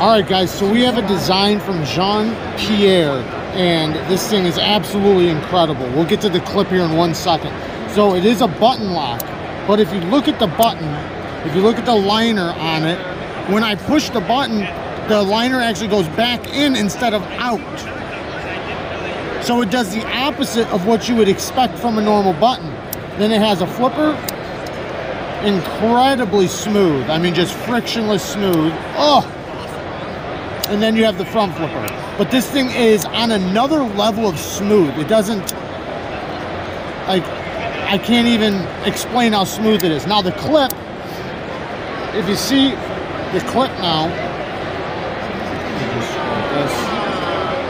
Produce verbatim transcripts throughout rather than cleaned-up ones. All right, guys, so we have a design from Jean-Pierre, and this thing is absolutely incredible. We'll get to the clip here in one second. So it is a button lock, but if you look at the button, if you look at the liner on it, when I push the button, the liner actually goes back in instead of out. So it does the opposite of what you would expect from a normal button. Then it has a flipper, incredibly smooth. I mean, just frictionless smooth. Oh! And then you have the front flipper. But this thing is on another level of smooth. It doesn't, like, I can't even explain how smooth it is. Now the clip, if you see the clip now,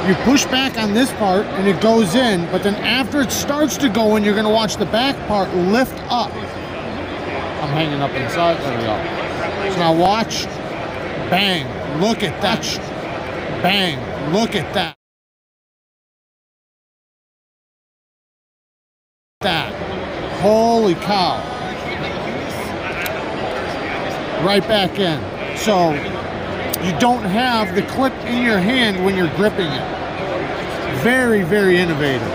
you push back on this part and it goes in, but then after it starts to go in, you're gonna watch the back part lift up. I'm hanging up inside, there we go. So now watch, bang, look at that, bang, look at that. That, holy cow. Right back in. So you don't have the clip in your hand when you're gripping it. Very, very innovative.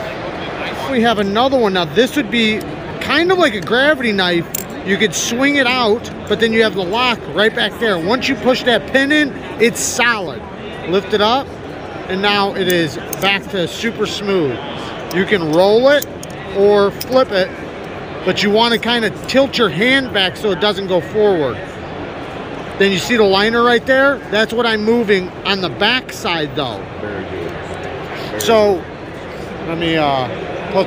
We have another one. Now this would be kind of like a gravity knife. You could swing it out, but then you have the lock right back there. Once you push that pin in, it's solid. Lift it up, and now it is back to super smooth. You can roll it or flip it, but you want to kind of tilt your hand back so it doesn't go forward. Then you see the liner right there? That's what I'm moving on the back side though. Very good. Very so, let me uh, put,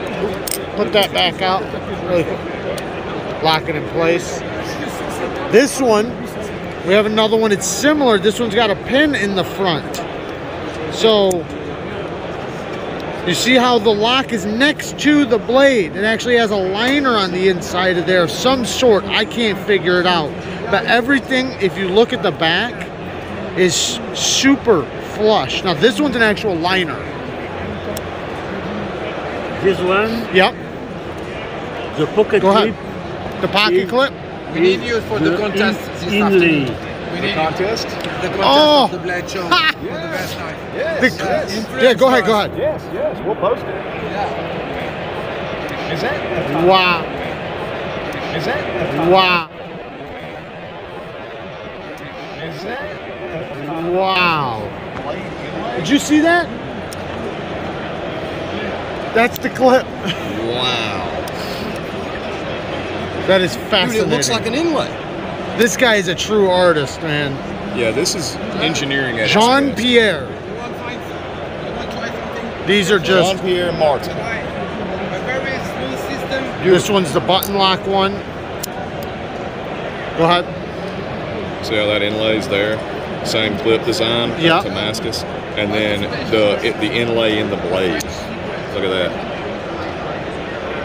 put that back out. Lock it in place. This one, we have another one, it's similar. This one's got a pin in the front. So, you see how the lock is next to the blade. It actually has a liner on the inside of there of some sort. I can't figure it out. But everything, if you look at the back, is super flush. Now this one's an actual liner. This one? Yep. The pocket Go clip. Ahead. The pocket clip? We need you for the, the contest this inlay. Afternoon. We need the contest? The contest oh. of the Blade Show. Yes. For the best knife. Yes. The, yes. Yeah, go ahead, go ahead. Yes, yes, we'll post it. Yeah. Is that? Wow. Is that? Wow. Wow. Did you see that? That's the clip. Wow. That is fascinating. Dude, it looks like an inlay. This guy is a true artist, man. Yeah, this is engineering at Jean-Pierre. These are just... Jean-Pierre Martin. This one's the button lock one. Go ahead. See how that inlay's there? Same clip design, yep. Timascus, and then the it, the inlay in the blades. Look at that.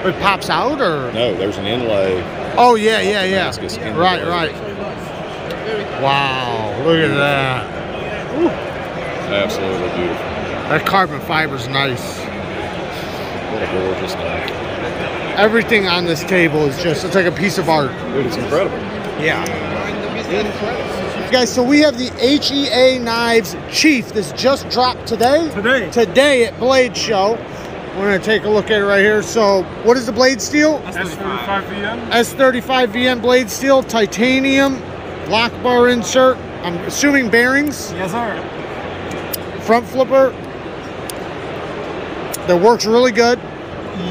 It pops out, or no? There's an inlay. Oh yeah, yeah, yeah. Right, right. Wow, look at that. Woo. Absolutely beautiful. That carbon fiber's nice. What a gorgeous knife. Everything on this table is just—it's like a piece of art. Dude, it's incredible. Yeah. Guys, so we have the H E A Knives Chief. This just dropped today. Today. Today at Blade Show. We're going to take a look at it right here. So, what is the blade steel? S thirty-five V N. S thirty-five V N blade steel, titanium, lock bar insert. I'm assuming bearings. Yes, sir. Front flipper. That works really good.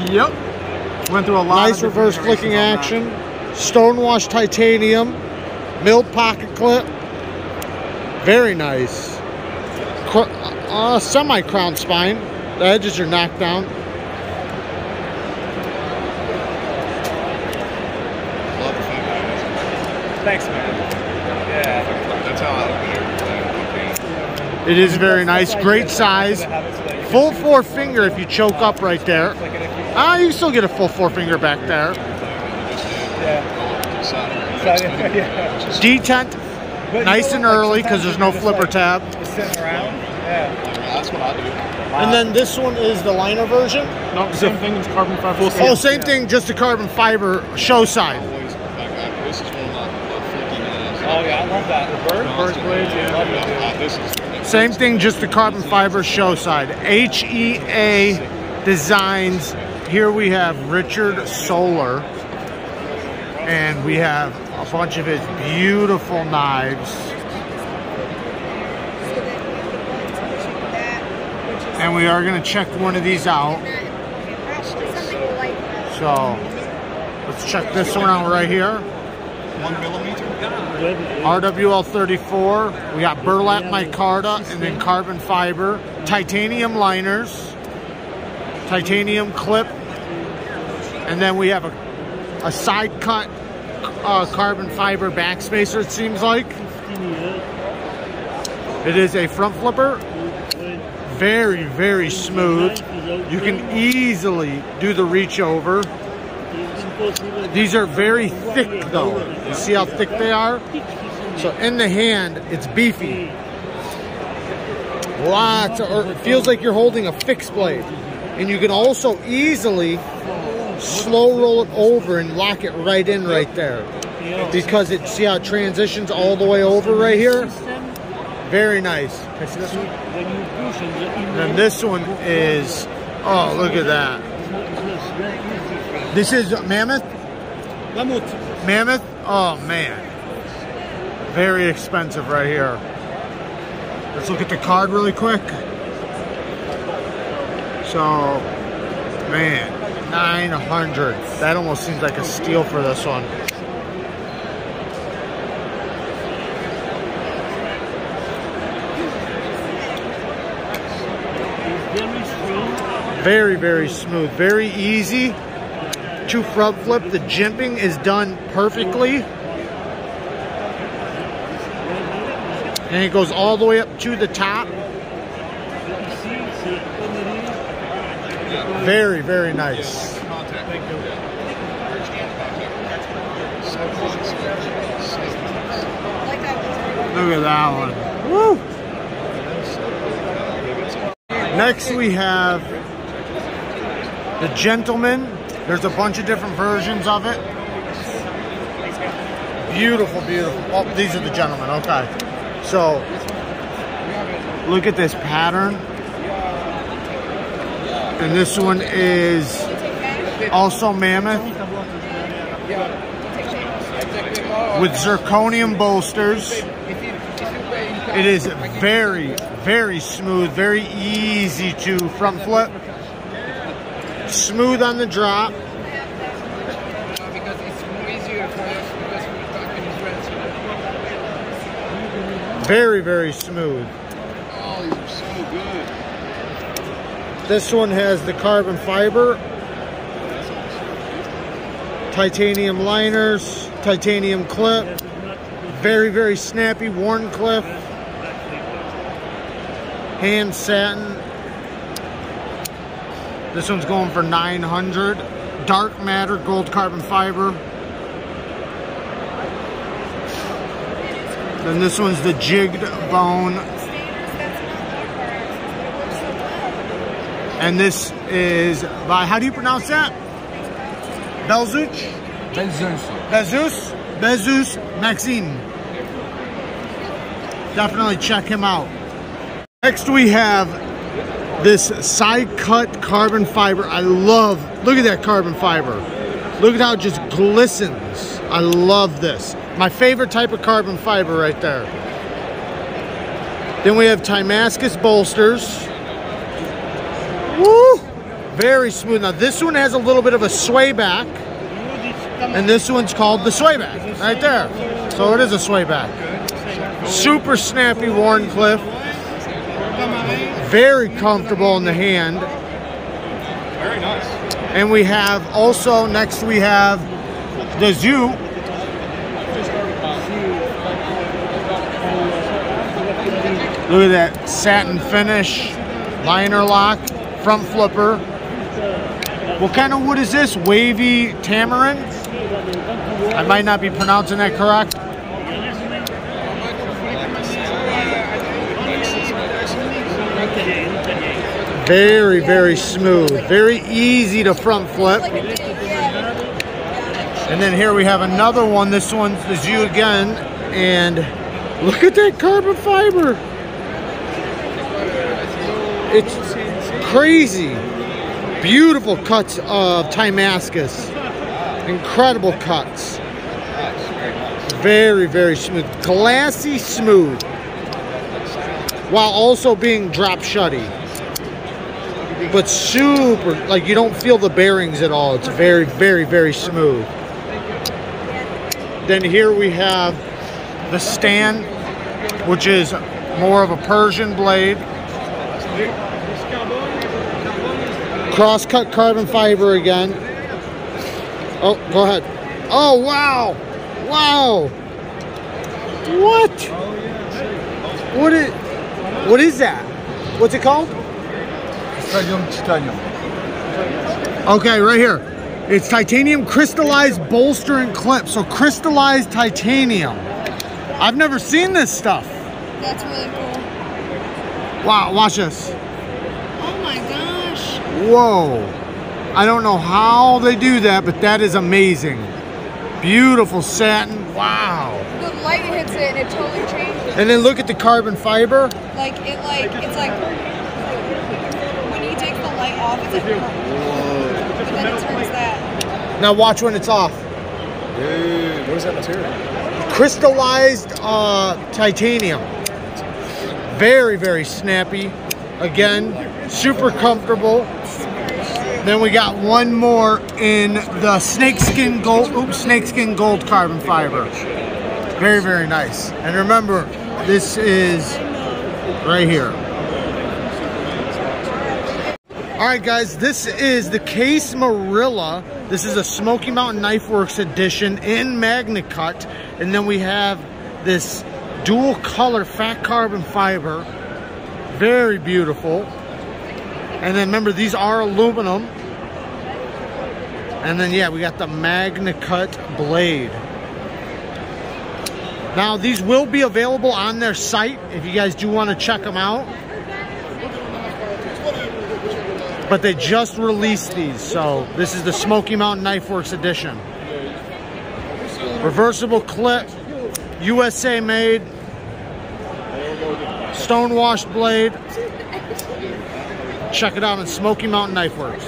Yep. Went through a lot. Nice reverse flicking action. Stonewashed titanium. Milled pocket clip, very nice. Uh, semi-crown spine, the edges are knocked down. Thanks, man. Yeah, that's how I look. It is very nice, great size. Full four finger if you choke up right there. Ah, uh, you can still get a full four finger back there. Detent, nice and early because there's no flipper tab. And then this one is the liner version. No, same thing. It's carbon fiber. Oh, same thing, just the carbon fiber show side. Oh yeah. I love that. Bird, bird blades, yeah. Love it, dude. Oh, this is same thing, just the carbon fiber show side. H E A Designs. Here we have Richard Solar, and we have a bunch of his beautiful knives. And we are going to check one of these out. So let's check this one out right here. One millimeter. R W L thirty-four. We got burlap micarta and then carbon fiber. Titanium liners. Titanium clip. And then we have a, a side cut uh, carbon fiber backspacer, it seems like. It is a front flipper. Very, very smooth. You can easily do the reach over. These are very thick though. You see how thick they are? So in the hand, it's beefy. Lots of, or it feels like you're holding a fixed blade. And you can also easily slow roll it over and lock it right in right there. Because it, see how it transitions all the way over right here? Very nice. Can I see this one? And then this one is, oh, look at that. This is Mammoth? Mammoth. Mammoth? Oh, man. Very expensive right here. Let's look at the card really quick. So, man, nine hundred. That almost seems like a steal for this one. Very, very smooth, very easy to front flip. The jimping is done perfectly. And it goes all the way up to the top. Very, very nice. Look at that one. Woo! Next we have the Gentleman. There's a bunch of different versions of it. Beautiful, beautiful. Oh, these are the Gentlemen, okay. So, look at this pattern. And this one is also Mammoth. With zirconium bolsters. It is very, very smooth, very easy to front flip. Smooth on the drop. Very, very smooth. Oh, you're so good. This one has the carbon fiber, titanium liners, titanium clip. Very, very snappy. Wharncliffe, hand satin. This one's going for nine hundred. Dark matter, gold carbon fiber. Then this one's the jigged bone. And this is by, how do you pronounce that? Belzunce? Belzunce. Belzunce? Belzunce Maxime. Definitely check him out. Next we have this side cut carbon fiber. I love, look at that carbon fiber. Look at how it just glistens. I love this. My favorite type of carbon fiber right there. Then we have Timascus bolsters. Woo! Very smooth. Now this one has a little bit of a sway back. And this one's called the sway back. Right there. So it is a sway back. Super snappy Wharncliffe. Very comfortable in the hand. Very nice. And we have also, next we have the Z U. Look at that satin finish, liner lock, front flipper. What kind of wood is this? Wavy tamarind? I might not be pronouncing that correct. Very, very smooth. Very easy to front flip. And then here we have another one. This one's the Z U again. and look at that carbon fiber. It's crazy. Beautiful cuts of Timascus. Incredible cuts. Very, very smooth. Glassy smooth. While also being drop shutty. But super, like you don't feel the bearings at all. It's very, very, very smooth. Then here we have the stand, which is more of a Persian blade. Cross-cut carbon fiber again. Oh, go ahead. Oh, wow. Wow. What? What is, what is that? What's it called? Titanium titanium. Okay, right here. It's titanium crystallized bolster and clip. So crystallized titanium. I've never seen this stuff. That's really cool. Wow, watch this. Oh my God. Whoa, I don't know how they do that, but that is amazing. Beautiful satin, wow. The light hits it and it totally changes. And then look at the carbon fiber. Like, it like, it's like, when you take the light off, it's like, whoa. But then it turns that. Now watch when it's off. Dude, what is that material? Crystallized uh, titanium. Very, very snappy. Again, super comfortable. Then we got one more in the snakeskin gold, oops, snakeskin gold carbon fiber. Very, very nice. And remember, this is right here. All right, guys, this is the Case Marilla. This is a Smoky Mountain Knife Works edition in Magna Cut. And then we have this dual color fat carbon fiber. Very beautiful. And then remember, these are aluminum. And then yeah, we got the Magna Cut blade. Now these will be available on their site if you guys do want to check them out. But they just released these, so this is the Smoky Mountain Knife Works edition. Reversible clip, U S A made. Stonewashed blade. Check it out on Smoky Mountain Knife Works.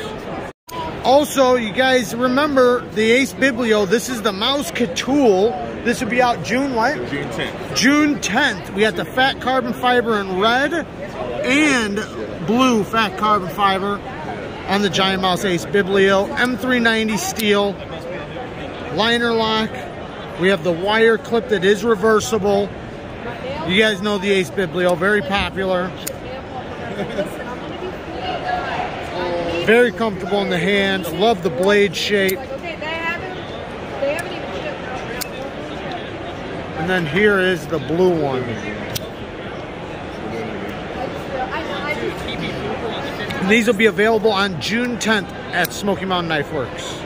Also, you guys remember the Ace Biblio. This is the Mouse Catool. This would be out June what? June tenth. June tenth. We got the fat carbon fiber in red and blue fat carbon fiber on the Giant Mouse Ace Biblio. M three ninety steel. Liner lock. We have the wire clip that is reversible. You guys know the Ace Biblio, very popular. Very comfortable in the hand, love the blade shape. And then here is the blue one. And these will be available on June tenth at Smoky Mountain Knife Works.